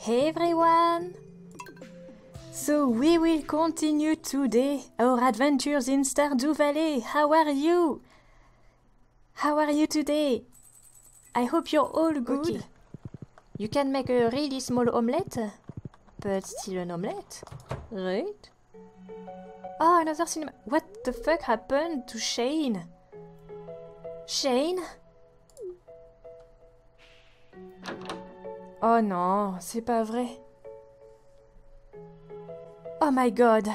Hey everyone! So we will continue today our adventures in Stardew Valley. How are you? How are you today? I hope you're all good. Okay. You can make a really small omelette, but still an omelette, right? Oh, another cinema. What the fuck happened to Shane? Shane? Oh non, c'est pas vrai. Oh my god.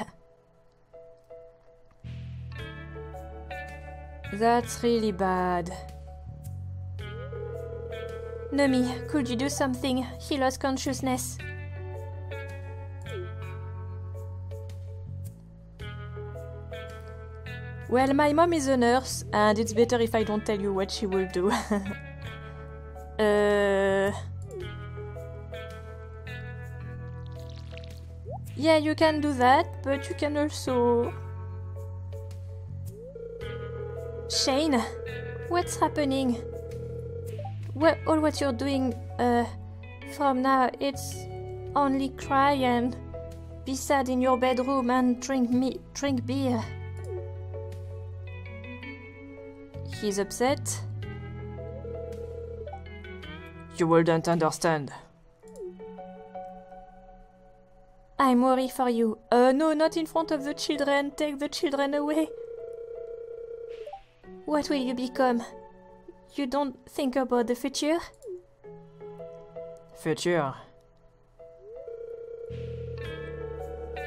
That's really bad. Nomi, could you do something? He lost consciousness. Well, my mom is a nurse, and it's better if I don't tell you what she will do. Yeah, you can do that, but you can also... Shane, what's happening? Well, all what you're doing from now, it's only cry and be sad in your bedroom and drink beer. He's upset. You wouldn't understand. I'm worried for you. No, not in front of the children. Take the children away. What will you become? You don't think about the future? Future?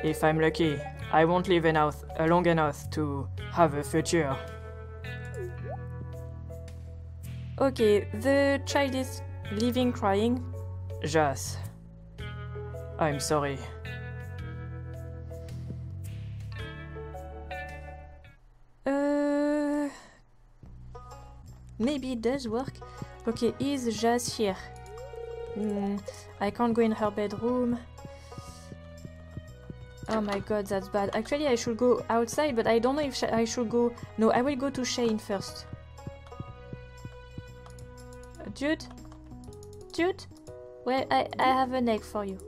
If I'm lucky, I won't live enough, long enough to have a future. Okay, the child is leaving crying. Jas, I'm sorry. Maybe it does work. Okay, is Jas here? I can't go in her bedroom. Oh my god, that's bad. Actually, I should go outside, but I don't know if I should go... No, I will go to Shane first. Jude? Jude? Well, I have an egg for you.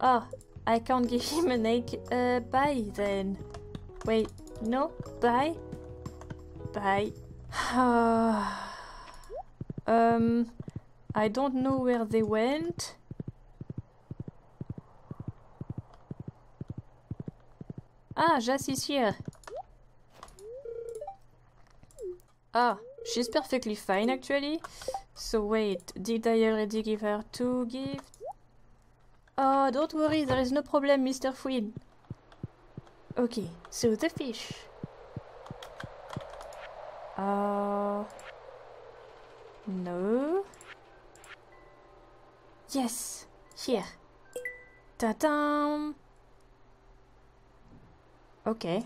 Oh, I can't give him an egg. Bye then. Wait, no, bye. Bye. I don't know where they went. Ah, Jas is here. Ah, she's perfectly fine actually. So wait, did I already give her two gifts? Oh, don't worry, there is no problem, Mr. Fwin. Okay, so the fish. No. Yes, here. Ta-da! Okay.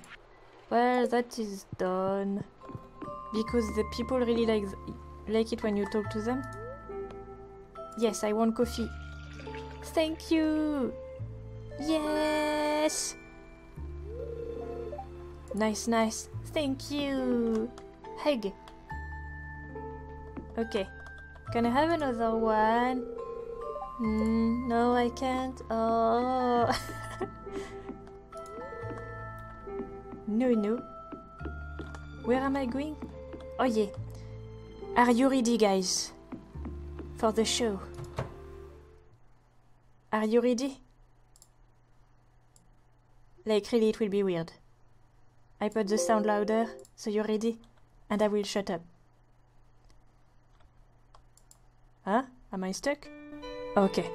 Well, that is done. Because the people really like it when you talk to them. Yes, I want coffee. Thank you! Yes! Nice, nice. Thank you! Hug. Okay. Can I have another one? No, I can't. Oh. No, no. Where am I going? Oh, yeah. Are you ready, guys? For the show. Are you ready? Like, really, it will be weird. I put the sound louder, so you're ready. And I will shut up. Huh? Am I stuck? Okay.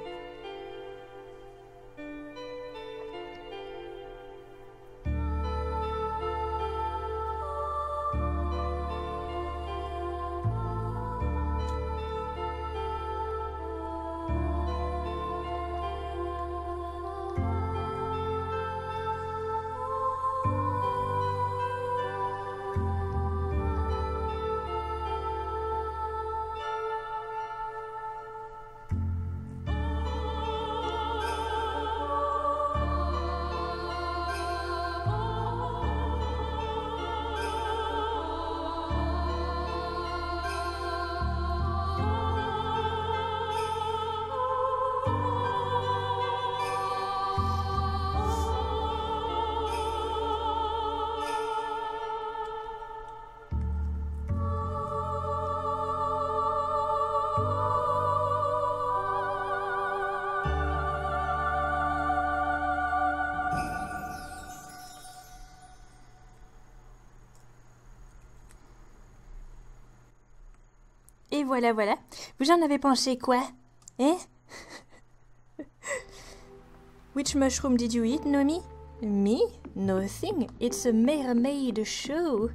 voilà, voilà. Vous en avez pensé quoi? Eh? Which mushroom did you eat, Nomi? Me? Nothing. It's a mermaid show.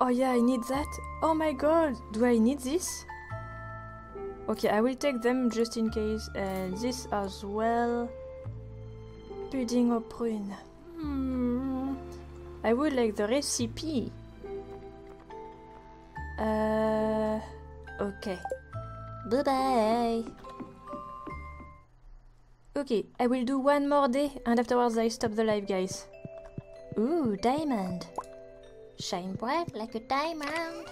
Oh yeah, I need that. Oh my god, do I need this? Okay, I will take them just in case. And this as well. Pudding au prune. Hmm. I would like the recipe. Okay. Bye bye. Okay, I will do one more day and afterwards I stop the live, guys. Ooh, diamond. Shine bright like a diamond.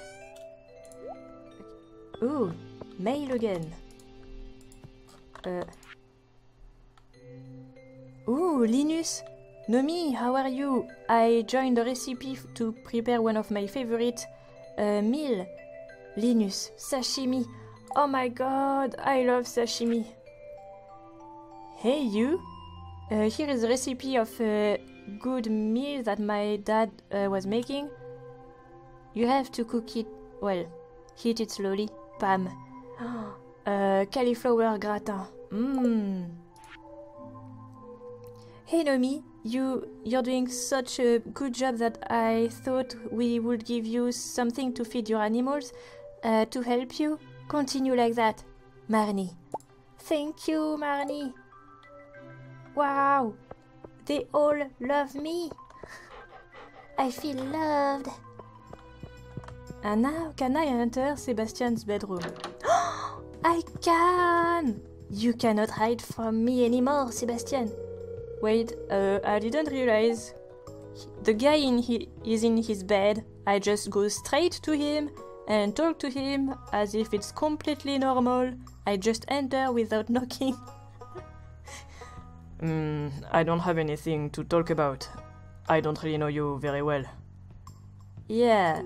Ooh, mail again. Ooh, Linus. Nomi, how are you? I joined the recipe to prepare one of my favorite meal. Linus, sashimi. Oh my god, I love sashimi. Hey you! Here is a recipe of a good meal that my dad was making. You have to cook it, well, heat it slowly. Pam. Cauliflower gratin. Mmm. Hey Nomi, you're doing such a good job that I thought we would give you something to feed your animals to help you. Continue like that. Marnie. Thank you, Marnie. Wow, they all love me. I feel loved. And now, can I enter Sebastian's bedroom? I can! You cannot hide from me anymore, Sebastian. Wait, I didn't realize. The guy is in his bed. I just go straight to him and talk to him as if it's completely normal. I just enter without knocking. I don't have anything to talk about. I don't really know you very well. Yeah.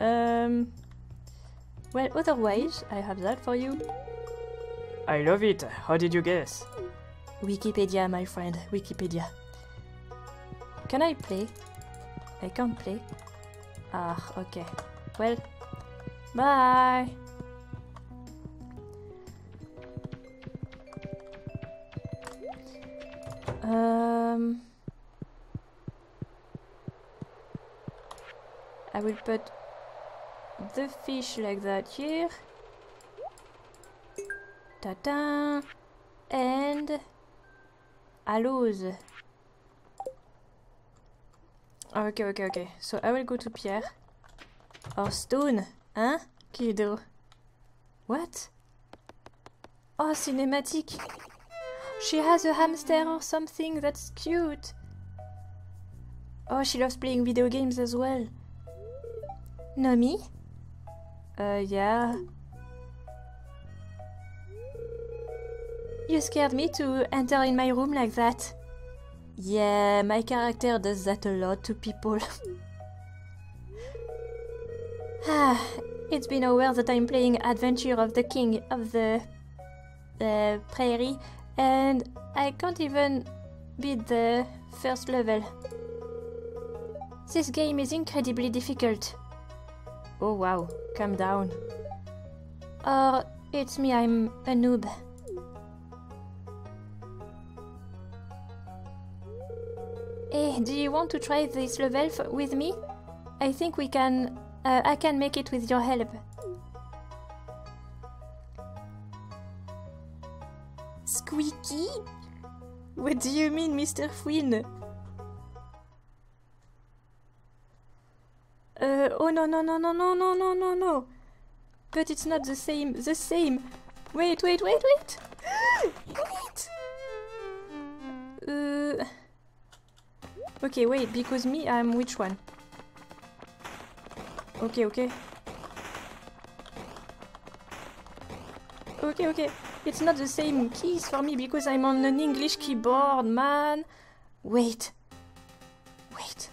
Well, otherwise, I have that for you. I love it. How did you guess? Wikipedia, my friend. Wikipedia. Can I play? I can't play. Ah, okay. Well, bye. I will put the fish like that here. Ta-da! And aloes. Okay, okay, okay. So I will go to Pierre. Or stone, hein, kiddo? What? Oh, cinematic! She has a hamster or something, that's cute. Oh, she loves playing video games as well. Nomi? Yeah. You scared me to enter in my room like that. Yeah, my character does that a lot to people. Ah, it's been a while that I'm playing Adventure of the King of the Prairie. And I can't even beat the first level. This game is incredibly difficult. Oh wow, calm down. Or it's me, I'm a noob. Hey, do you want to try this level with me? I think we can... I can make it with your help. Squeaky? What do you mean, Mr. Fwin? Oh no no no no no no no no no! But it's not the same. The same. Wait wait wait wait! Wait. Okay wait, because me I'm which one? Okay okay. Okay okay. It's not the same keys for me because I'm on an English keyboard, man. Wait. Wait.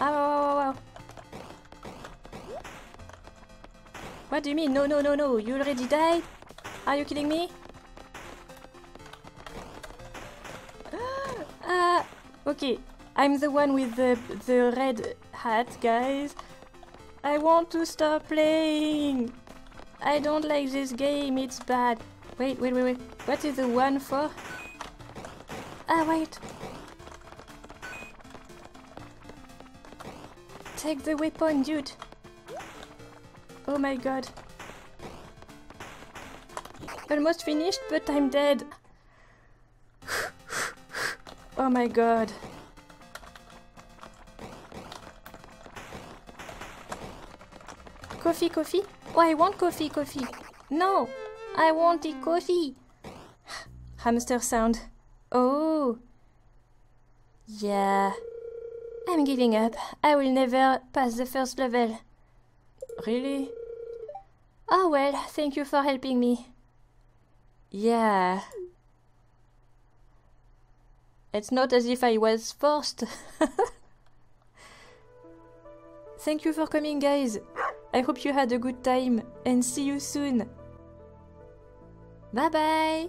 Ow. What do you mean? No, no, no, no. You already died? Are you kidding me? Okay, I'm the one with the red hat, guys. I want to stop playing. I don't like this game, it's bad. Wait. What is the one for? Ah, wait. Take the weapon, dude. Oh my god. Almost finished, but I'm dead. Oh my god. Coffee, coffee? Oh, I want coffee, coffee. No, I want the coffee. Hamster sound. Oh. Yeah. I'm giving up. I will never pass the first level. Really? Oh well, thank you for helping me. Yeah. It's not as if I was forced. Thank you for coming, guys. I hope you had a good time and see you soon. Bye bye.